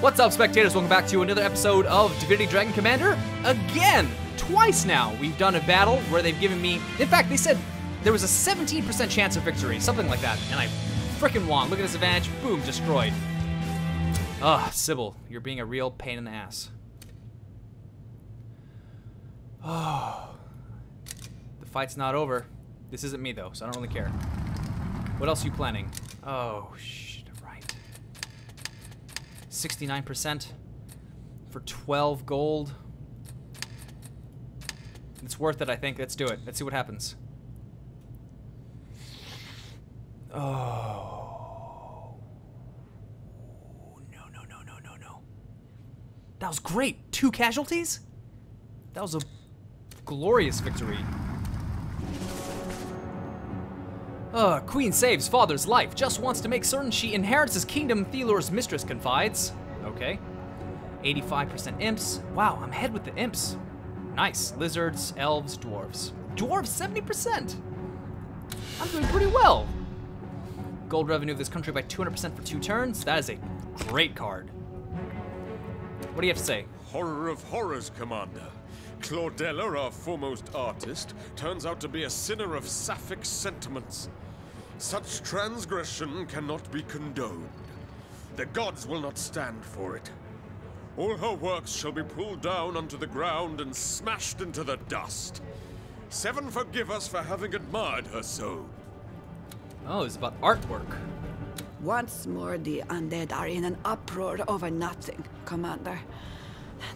What's up, spectators? Welcome back to another episode of Divinity: Dragon Commander. Again, twice now, we've done a battle where they've given me... In fact, they said there was a 17% chance of victory, something like that, and I freaking won. Look at this advantage. Boom, destroyed. Ugh, Sybil, you're being a real pain in the ass. Oh, the fight's not over. This isn't me, though, so I don't really care. What else are you planning? Oh, shit, right. 69% for 12 gold. It's worth it, I think. Let's do it. Let's see what happens. Oh. No, no, no, no, no, no. That was great. 2 casualties? That was a glorious victory. Queen saves father's life. Just wants to make certain she inherits his kingdom, Thelor's mistress confides. Okay. 85% imps. Wow, I'm ahead with the imps. Nice. Lizards, elves, dwarves. Dwarves, 70%. I'm doing pretty well. Gold revenue of this country by 200% for 2 turns. That is a great card. What do you have to say? Horror of horrors, Commander. Claudella, our foremost artist, turns out to be a sinner of sapphic sentiments. Such transgression cannot be condoned. The gods will not stand for it. All her works shall be pulled down onto the ground and smashed into the dust. Seven forgive us for having admired her so. Oh, it's about artwork. Once more, the undead are in an uproar over nothing, Commander.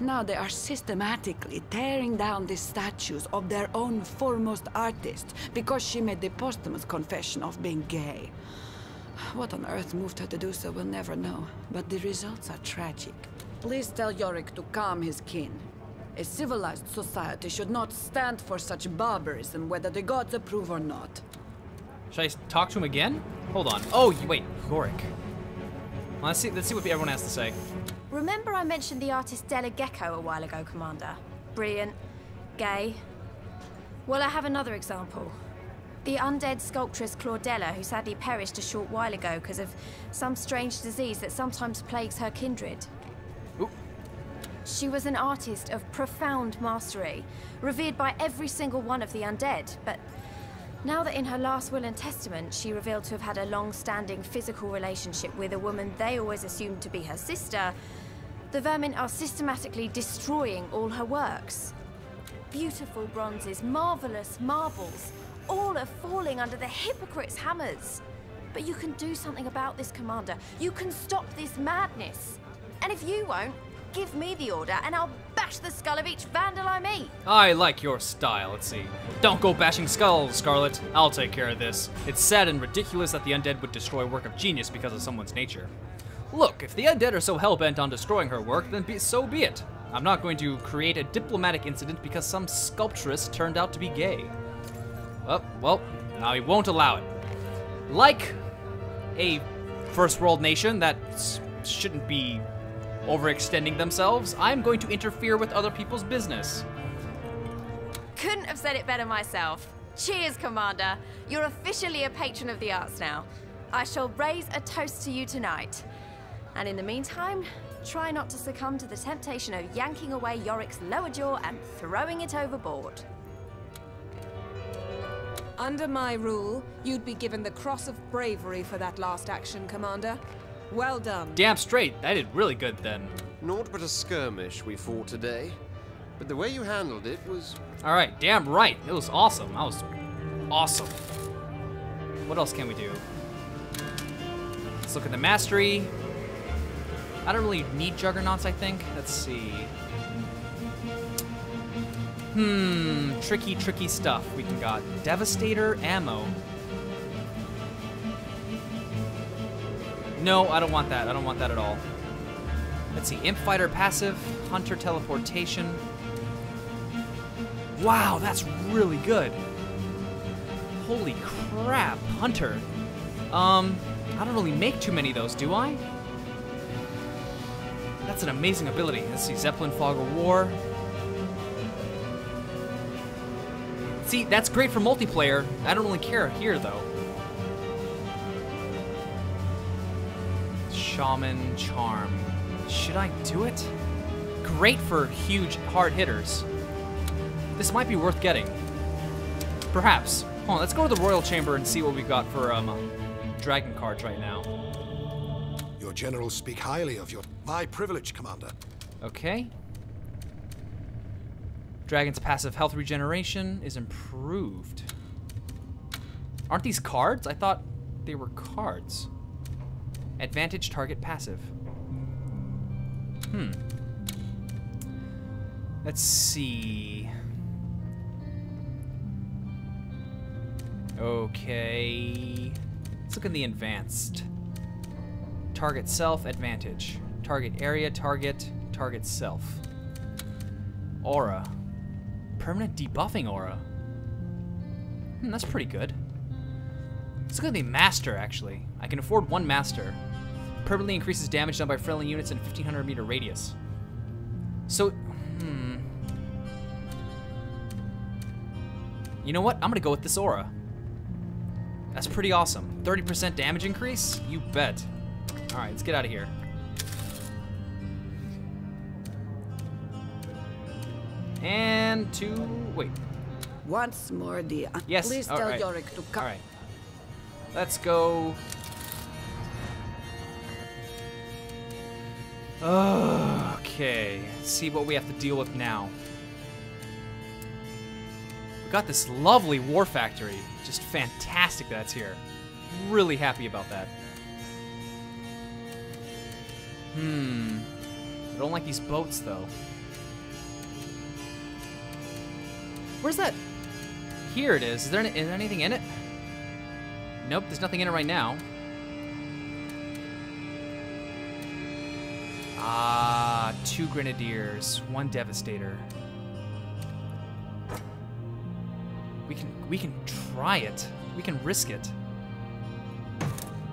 Now they are systematically tearing down the statues of their own foremost artist because she made the posthumous confession of being gay. What on earth moved her to do so, we'll never know, but the results are tragic. Please tell Yorick to calm his kin. A civilized society should not stand for such barbarism, whether the gods approve or not. Should I talk to him again? Hold on. Oh, wait, Yorick. Well, let's see what everyone has to say. Remember I mentioned the artist Della Gecko a while ago, Commander? Brilliant. Gay. Well, I have another example. The undead sculptress Claudella, who sadly perished a short while ago because of some strange disease that sometimes plagues her kindred. Ooh. She was an artist of profound mastery, revered by every single one of the undead, but now that in her last will and testament she revealed to have had a long-standing physical relationship with a woman they always assumed to be her sister, the vermin are systematically destroying all her works. Beautiful bronzes, marvelous marbles, all are falling under the hypocrites' hammers. But you can do something about this, Commander. You can stop this madness. And if you won't, give me the order and I'll bash the skull of each vandal I meet. I like your style, let's see. Don't go bashing skulls, Scarlet. I'll take care of this. It's sad and ridiculous that the undead would destroy work of genius because of someone's nature. Look, if the undead are so hell-bent on destroying her work, then so be it. I'm not going to create a diplomatic incident because some sculptress turned out to be gay. Oh, well, now he won't allow it. Like a first-world nation that shouldn't be overextending themselves, I'm going to interfere with other people's business. Couldn't have said it better myself. Cheers, Commander. You're officially a patron of the arts now. I shall raise a toast to you tonight. And in the meantime, try not to succumb to the temptation of yanking away Yorick's lower jaw and throwing it overboard. Under my rule, you'd be given the Cross of Bravery for that last action, Commander. Well done. Damn straight. I did really good then. Naught but a skirmish we fought today, but the way you handled it was... All right, damn right. It was awesome. I was awesome. What else can we do? Let's look at the mastery. I don't really need juggernauts, I think. Let's see. Tricky, tricky stuff. We got Devastator ammo. No, I don't want that. I don't want that at all. Let's see. Imp Fighter passive. Hunter teleportation. Wow, that's really good. Holy crap. Hunter. I don't really make too many of those, do I? That's an amazing ability. Let's see. Zeppelin Fog of War. See, that's great for multiplayer. I don't really care here, though. Shaman Charm. Should I do it? Great for huge hard hitters. This might be worth getting. Perhaps. Hold on, let's go to the Royal Chamber and see what we've got for dragon cards right now. Your generals speak highly of your... My privilege, Commander. Okay. Dragon's passive health regeneration is improved. Aren't these cards? I thought they were cards. Advantage target passive. Hmm. Let's see. Okay. Let's look in the advanced. Target self, advantage. Target area, target self. Aura. Permanent debuffing aura. Hmm, that's pretty good. It's gonna be master, actually. I can afford one master. Permanently increases damage done by friendly units in a 1,500 meter radius. So, You know what? I'm gonna go with this aura. That's pretty awesome. 30% damage increase? You bet. All right, let's get out of here. And to wait. Once more, dear. Yes. Please tell Yorick to come. All right. Let's go. Okay. Let's see what we have to deal with now. We got this lovely war factory. Just fantastic that's here. Really happy about that. Hmm. I don't like these boats though. Where's that? Here it is. Is there anything in it? Nope, there's nothing in it right now. Ah, 2 grenadiers, 1 devastator. We can try it. We can risk it.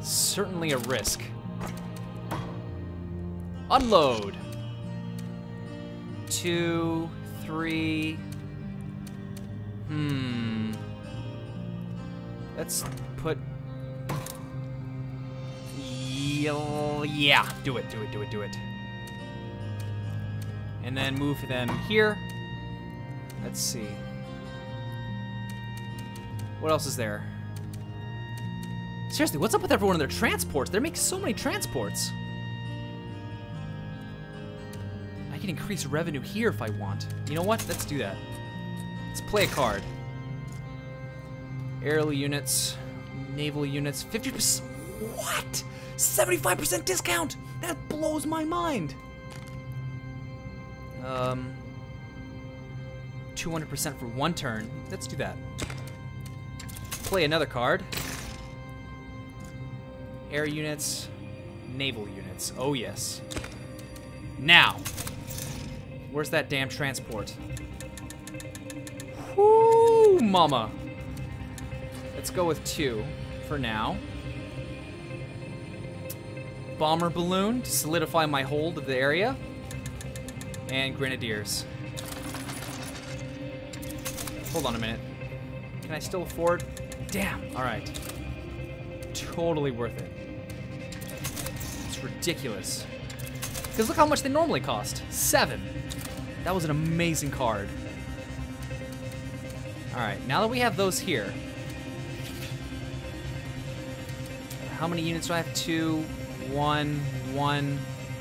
Certainly a risk. Unload. 2, 3. Let's put... Yeah, do it. And then move them here. Let's see. What else is there? Seriously, what's up with everyone in their transports? They make so many transports. I can increase revenue here if I want. You know what? Let's do that. Let's play a card. Aerial units, naval units, 50%. What? 75% discount? That blows my mind. 200% for 1 turn. Let's do that. Play another card. Air units, naval units. Oh yes. Now, where's that damn transport? Whoo, mama. Let's go with 2 for now. Bomber balloon to solidify my hold of the area. And grenadiers. Hold on a minute. Can I still afford? Damn, all right. Totally worth it. It's ridiculous. Because look how much they normally cost, 7. That was an amazing card. All right, now that we have those here, how many units do I have? 2, 1, 1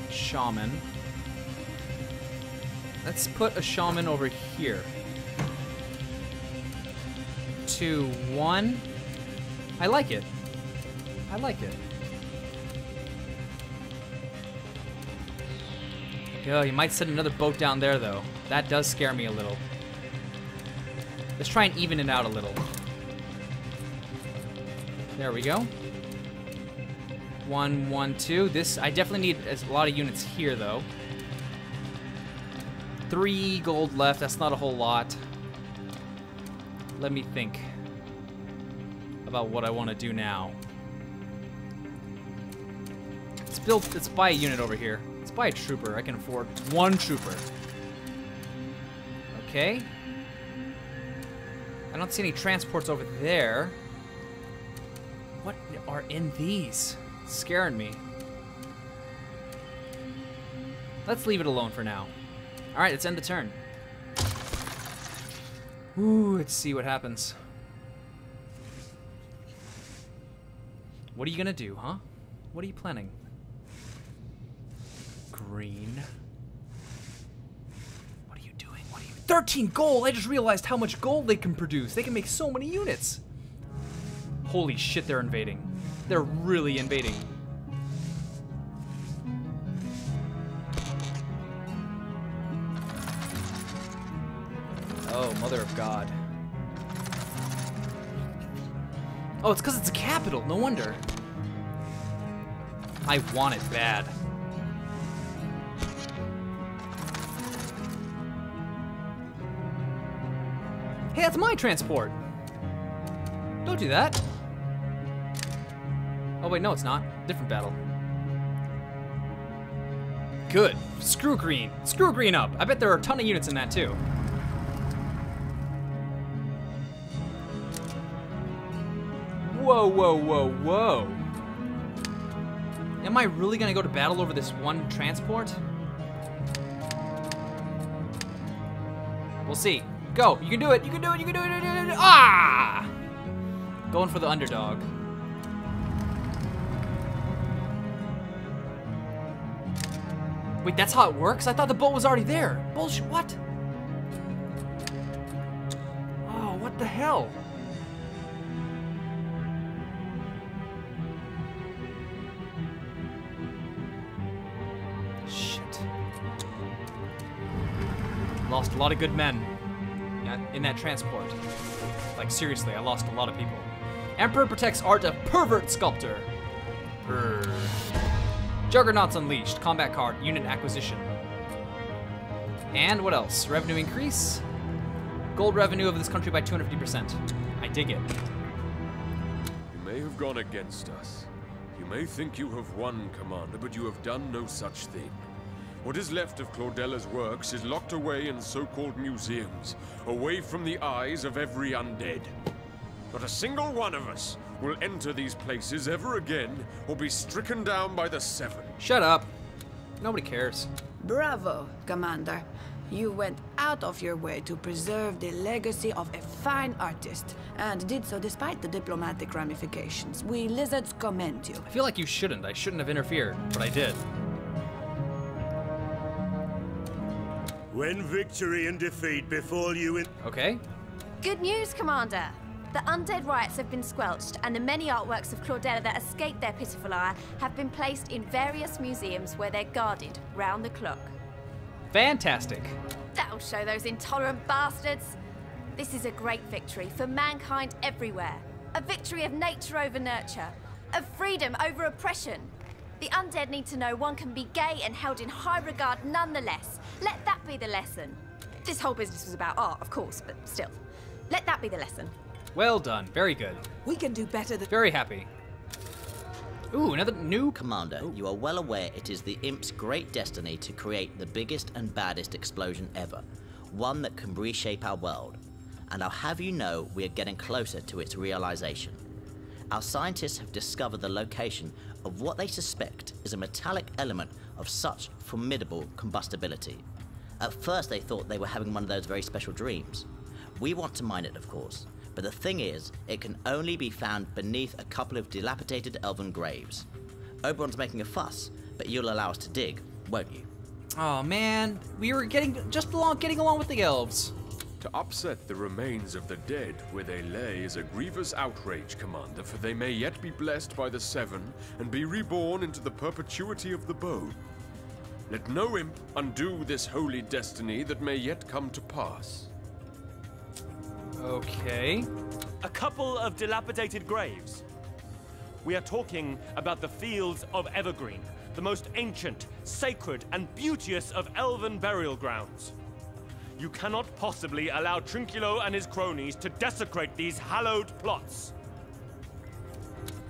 shaman. Let's put a shaman over here. 2, 1. I like it. I like it. Oh, you might send another boat down there though. That does scare me a little. Let's try and even it out a little. There we go. 1, 1, 2. This, I definitely need a lot of units here, though. 3 gold left. That's not a whole lot. Let me think about what I want to do now. Let's build, let's buy a unit over here. Let's buy a trooper. I can afford 1 trooper. Okay. I don't see any transports over there. What are in these? Scaring me. Let's leave it alone for now. All right, let's end the turn. Ooh, let's see what happens. What are you gonna do, huh? What are you planning? Green. What are you doing? What are you? 13 gold! I just realized how much gold they can produce. They can make so many units. Holy shit, they're invading. They're really invading. Oh, mother of God. Oh, it's because it's a capital. No wonder. I want it bad. Hey, that's my transport. Don't do that. Oh, wait, no, it's not. Different battle. Good. Screw green. Screw green up. I bet there are a ton of units in that, too. Whoa, whoa, whoa, whoa. Am I really gonna go to battle over this one transport? We'll see. Go, you can do it, you can do it, you can do it, ah! Going for the underdog. Wait, that's how it works? I thought the boat was already there. Bullshit, what? Oh, what the hell? Lost a lot of good men in that transport. Like, seriously, I lost a lot of people. Emperor protects art of pervert sculptor. Brr. Juggernauts unleashed. Combat card. Unit acquisition. And what else? Revenue increase. Gold revenue of this country by 250%. I dig it. You may have gone against us. You may think you have won, Commander, but you have done no such thing. What is left of Claudella's works is locked away in so-called museums, away from the eyes of every undead. Not a single one of us will enter these places ever again or be stricken down by the Seven. Shut up. Nobody cares. Bravo, Commander. You went out of your way to preserve the legacy of a fine artist, and did so despite the diplomatic ramifications. We lizards commend you. I feel like you shouldn't. I shouldn't have interfered, but I did. When victory and defeat befall you in... Okay. Good news, Commander. The undead riots have been squelched, and the many artworks of Claudella that escaped their pitiful ire have been placed in various museums where they're guarded round the clock. Fantastic. That'll show those intolerant bastards. This is a great victory for mankind everywhere. A victory of nature over nurture. Of freedom over oppression. The undead need to know one can be gay and held in high regard nonetheless. Let that be the lesson. This whole business was about art, of course, but still. Let that be the lesson. Well done. Very good. We can do better than... Very happy. Ooh, another new... Commander, ooh. You are well aware it is the Imp's great destiny to create the biggest and baddest explosion ever. One that can reshape our world. And I'll have you know we are getting closer to its realization. Our scientists have discovered the location of what they suspect is a metallic element of such formidable combustibility. At first they thought they were having one of those very special dreams. We want to mine it, of course, but the thing is, it can only be found beneath a couple of dilapidated elven graves. Oberon's making a fuss, but you'll allow us to dig, won't you? Oh man, we were getting along with the elves. To upset the remains of the dead where they lay is a grievous outrage, Commander, for they may yet be blessed by the Seven and be reborn into the perpetuity of the bow. Let no imp undo this holy destiny that may yet come to pass. Okay. A couple of dilapidated graves. We are talking about the fields of Evergreen, the most ancient, sacred, and beauteous of elven burial grounds. You cannot possibly allow Trinculo and his cronies to desecrate these hallowed plots.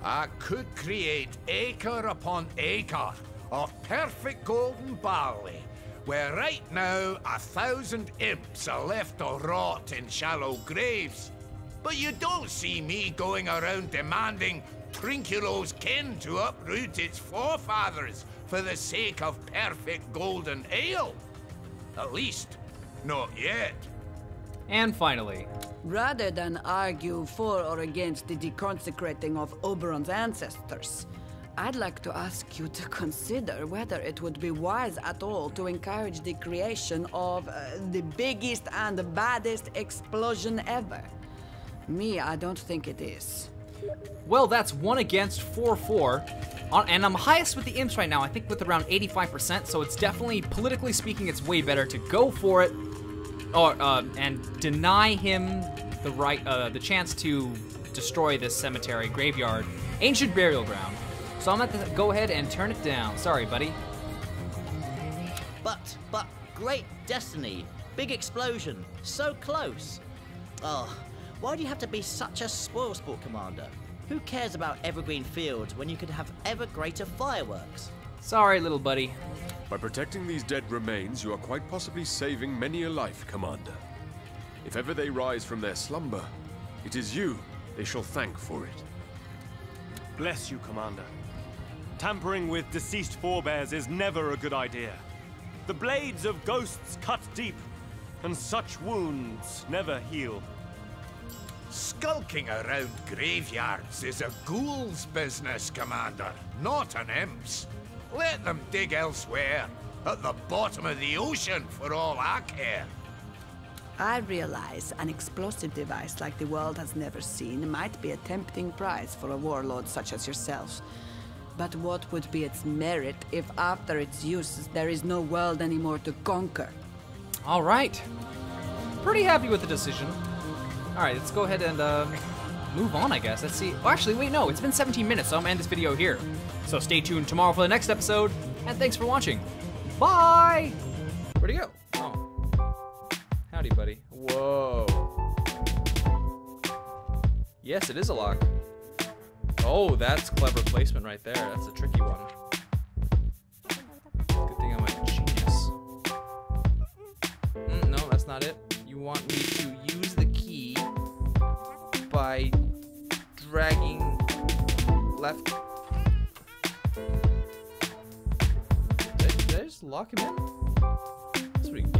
I could create acre upon acre of perfect golden barley, where right now 1,000 imps are left to rot in shallow graves. But you don't see me going around demanding Trinculo's kin to uproot its forefathers for the sake of perfect golden ale. At least, not yet. And finally, rather than argue for or against the deconsecrating of Oberon's ancestors, I'd like to ask you to consider whether it would be wise at all to encourage the creation of the biggest and baddest explosion ever. Me, I don't think it is. Well, that's 1 against 4-4. And I'm highest with the imps right now, I think with around 85%, so it's definitely, politically speaking, it's way better to go for it or, and deny him the right, the chance to destroy this cemetery, graveyard, ancient burial ground. So I'm gonna go ahead and turn it down. Sorry, buddy. But, great destiny, big explosion, so close. Oh, why do you have to be such a spoilsport, Commander? Who cares about Evergreen Fields when you could have ever greater fireworks? Sorry, little buddy. By protecting these dead remains, you are quite possibly saving many a life, Commander. If ever they rise from their slumber, it is you they shall thank for it. Bless you, Commander. Tampering with deceased forebears is never a good idea. The blades of ghosts cut deep, and such wounds never heal. Skulking around graveyards is a ghoul's business, Commander, not an imp's. Let them dig elsewhere, at the bottom of the ocean, for all I care. I realize an explosive device like the world has never seen might be a tempting prize for a warlord such as yourself. But what would be its merit if after its use there is no world anymore to conquer? All right. Pretty happy with the decision. Alright, let's go ahead and move on, I guess. Let's see. Oh, actually, wait, no. It's been 17 minutes, so I'm going to end this video here. So stay tuned tomorrow for the next episode, and thanks for watching. Bye! Where'd he go? Oh. Howdy, buddy. Whoa. Yes, it is a lock. Oh, that's clever placement right there. That's a tricky one. Good thing I'm a genius. No, that's not it. You want me to use the by dragging left. Did I just lock him in? That's what we get.